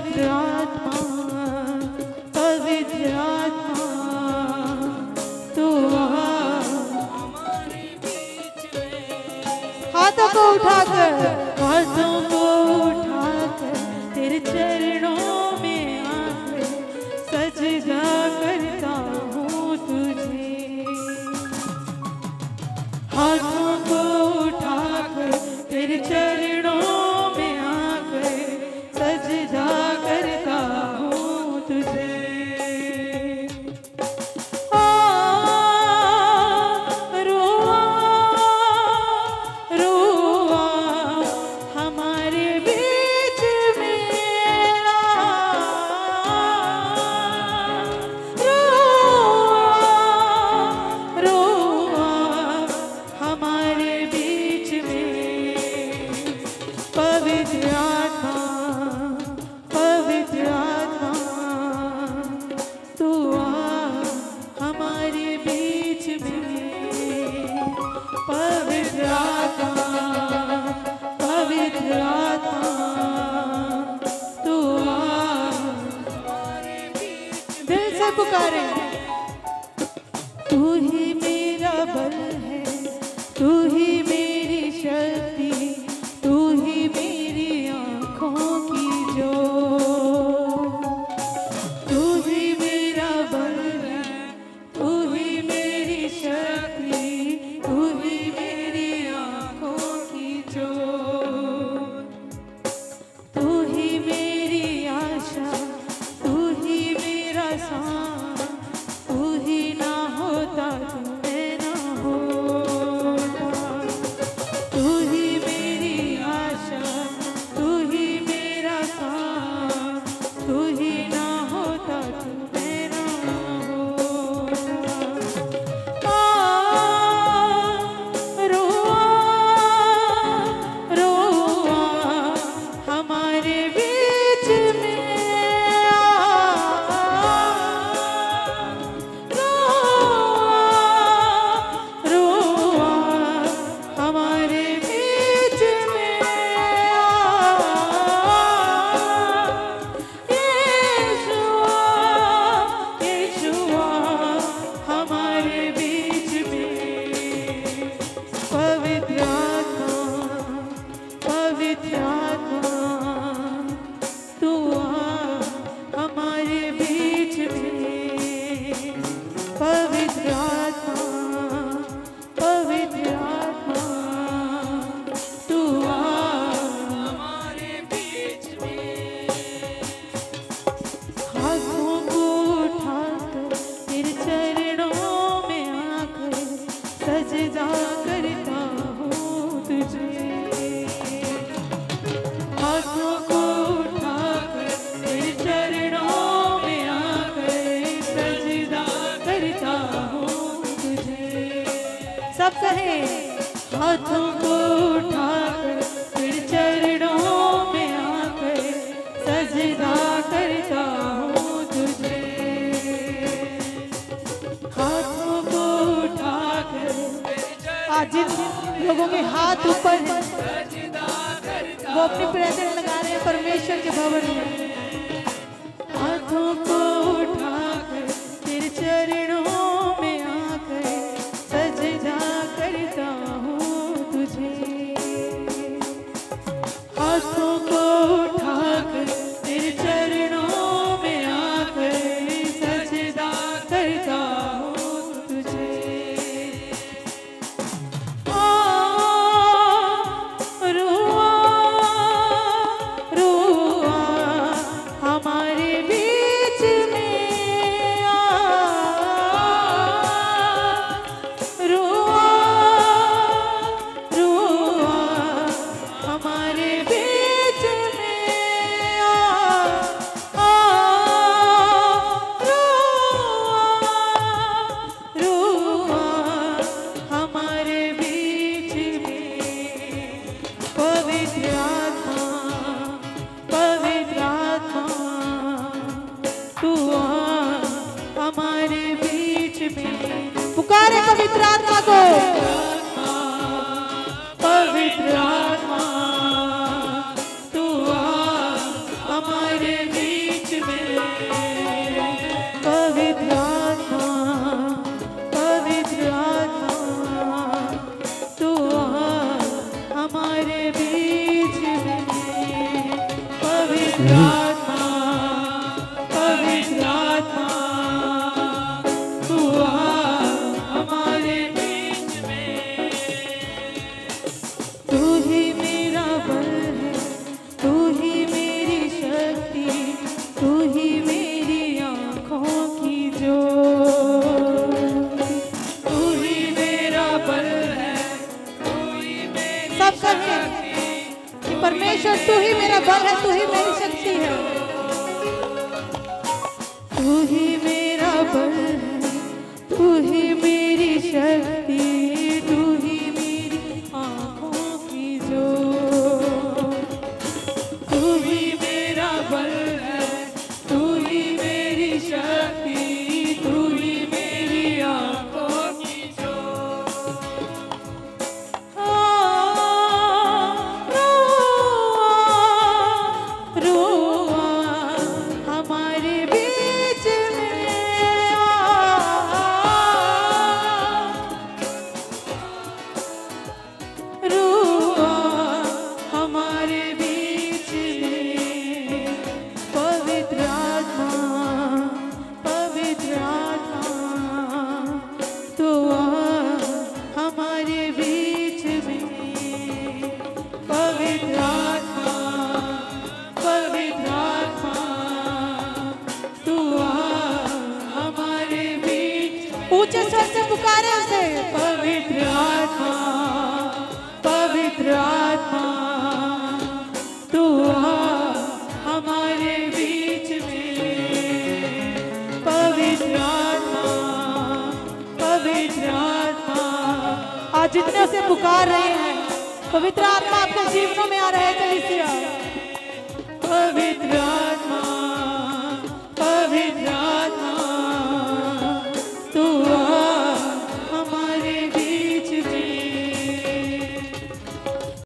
पवित्र आत्मा तू हमारे बीच में। हाथों को उठाकर, हाथों को उठाकर तेरे चरणों में आकर सजदा करता हूँ तुझे। हाथों को उठाकर तेरे चरणों पवित्र आत्मा तू आ हमारे बीच में। जितने से पुकार रहे हैं पवित्र आत्मा आपके जीवनों में आ रहे हैं कलीसिया। पवित्र